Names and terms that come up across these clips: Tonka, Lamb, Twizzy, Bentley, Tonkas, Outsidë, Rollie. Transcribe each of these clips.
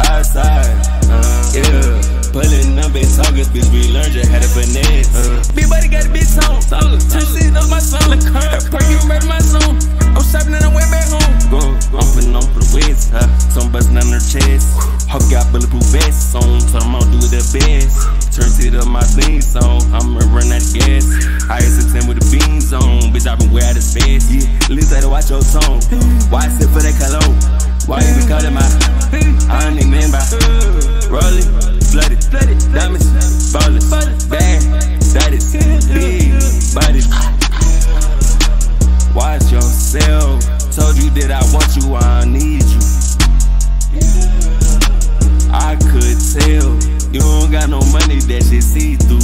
outside, yeah. Pullin' up in Tonkas, bitch, we learned you how to finesse. Big buddy got a bitch on, Tonka. Turn shit up my son, look curb. Pray you murder my son. I'm shopping and I went back home. I'm finna on for the West, huh? Some bustin' on her chest. Hope got bulletproof vests on, so I'm gonna do it the best. Turn shit up my thing song, I'ma run out of gas. I used to with the beans on, bitch, I been way out of space. Yeah, at least I had to watch your tone. Why sit for that cologne? Why you be calling my? I ain't even by Rollie. Flooded, diamonds, ballin', bad, dirty, big body. Watch yourself. Told you that I want you, I need you. I could tell you don't got no money, that shit see through.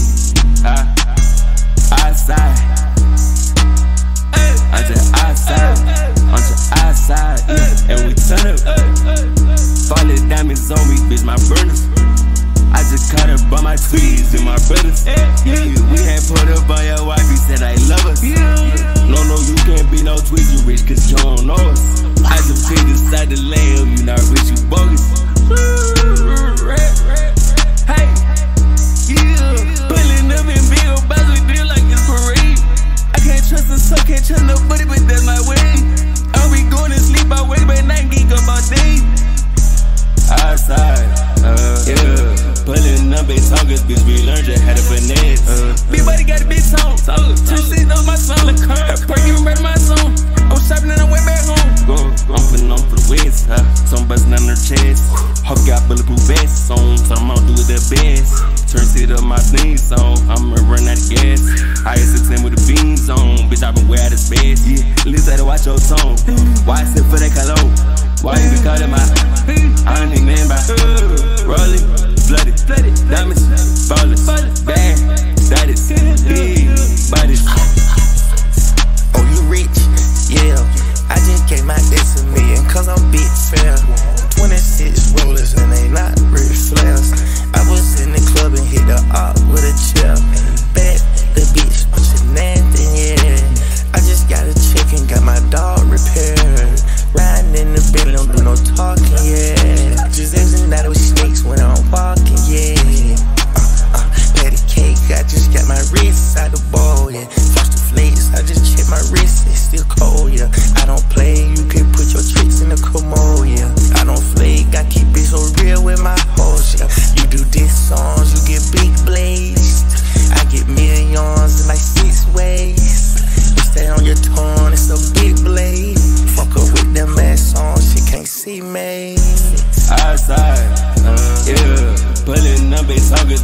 Outside, I'm just outside, yeah. And we turn up. Falling diamonds on me, bitch, my burners. I just caught up on my tweeds and my brothers. We had put up on your wife, he said I love us. No, you can't be no Twizzy, you rich, cause you don't know us. I just fit inside the Lamb, you not rich, you bogus. Hey, yeah, pulling up in big old bottles, we deal like it's parade. I can't trust the soul, can't trust nobody, but that's my way. I'll be going to sleep, I wake by night, geek up all day. Outside, yeah. Pullin' up in Tonkas, bitch, we learned you how to finesse. Big buddy got a bitch on, turn shit up my son, look curb. Pray you murder my son. I'm shopping and I went back home. I'm finna on for the West, huh? Some bustin' on her chest. Hope got bulletproof vests on, so I'm gonna do it the best. Turn shit up my thing song, I'ma run out of gas. I used to with the beans on, bitch, I been way out of space. Yeah, at least I had to watch your tone. Why sit for that cologne? Why you be calling my? I ain't even by Rollie. Flooded, diamonds, ballin', bad, that is big bodies. Oh, you rich? Yeah, I just gave my diss a million, cause I'm big fair. 26 rollers and they not rich flares. I was in the club and hit the op with a chair. Back the bitch, but you nothing, yeah. I just got a check and got my dog repaired. Riding in the Bentley, don't do no talking, yeah. Just isn't that with snakes when I'm walking.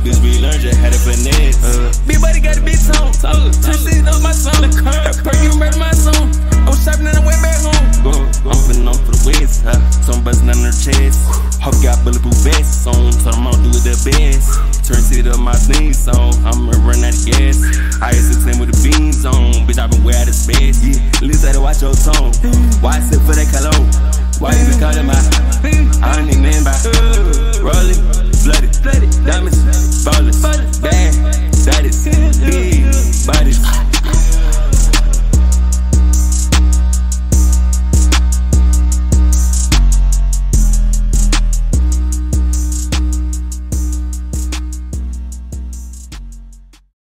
Bitch, we learned you how to finesse. Big buddy got a bitch on, turn shit up my son, look curb. Pray you murder my son. I'm shopping and I went back home. I'm finna on for the West, huh? Some bustin' on her chest. Hope got bulletproof vests on, so I'm gonna do it the best. Turn shit up my thing song, I'ma run out of gas. I used to with the beans on, bitch, I been way out of space. Yeah, at least I had to watch your tone. Why sit for that cologne? Why you be calling my? I ain't even by Rollie. Flooded, diamonds, ballin', bad, that is big bodies.